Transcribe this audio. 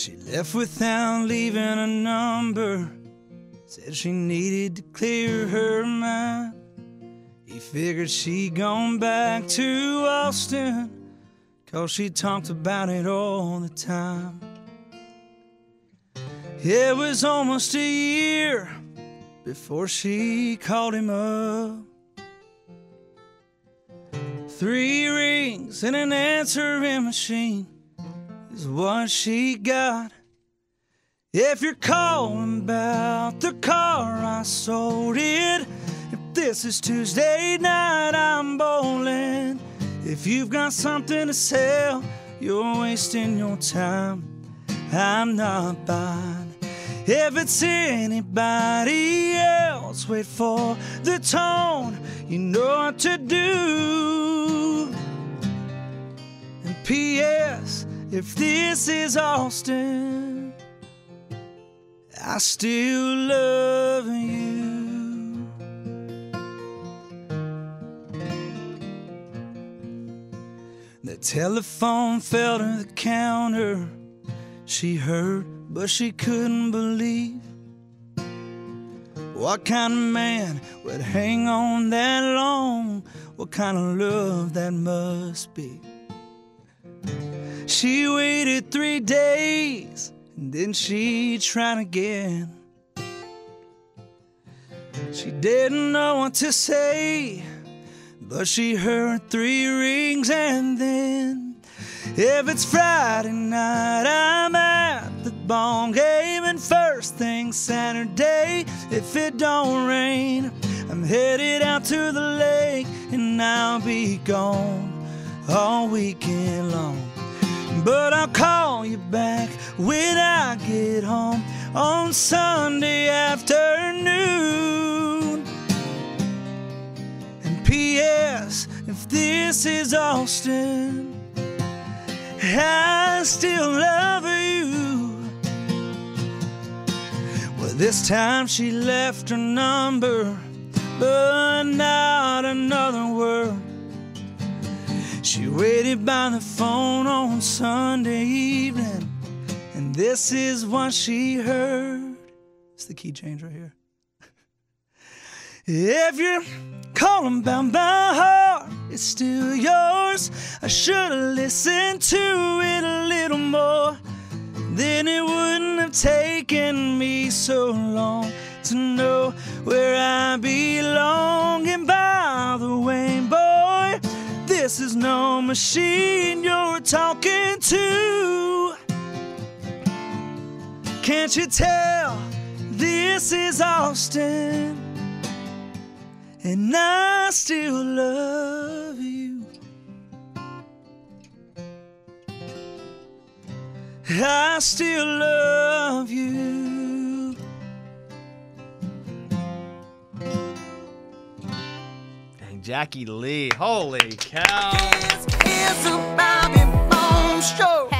She left without leaving a number. Said she needed to clear her mind. He figured she'd gone back to Austin, 'cause she talked about it all the time. It was almost a year before she called him up. 3 rings and an answering machine is what she got. If you're calling about the car I sold it, if this is Tuesday night, I'm bowling. If you've got something to sell, you're wasting your time. I'm not buying. If it's anybody else, wait for the tone. You know what to do. And P.S. if this is Austin, I still love you. The telephone fell to the counter. She heard, but she couldn't believe what kind of man would hang on that long, what kind of love that must be. She waited 3 days, and then she tried again. She didn't know what to say, but she heard 3 rings and then. If it's Friday night, I'm at the ball game, and first thing Saturday, if it don't rain, I'm headed out to the lake, and I'll be gone all weekend long. But I'll call you back when I get home on Sunday afternoon. And P.S. if this is Austin, I still love you. Well, this time she left her number, but not another word. She waited by the phone on Sunday evening, and this is what she heard. It's the key change right here. If you're calling about my heart, it's still yours. I should've listened to it a little more, then it wouldn't have taken me so long to know where I belong. And by the way, boy, this is no machine you're talking to. Can't you tell this is Austin, and I still love you. I still love you. And Jackie Lee, holy cow. It's a Bobby Bones show.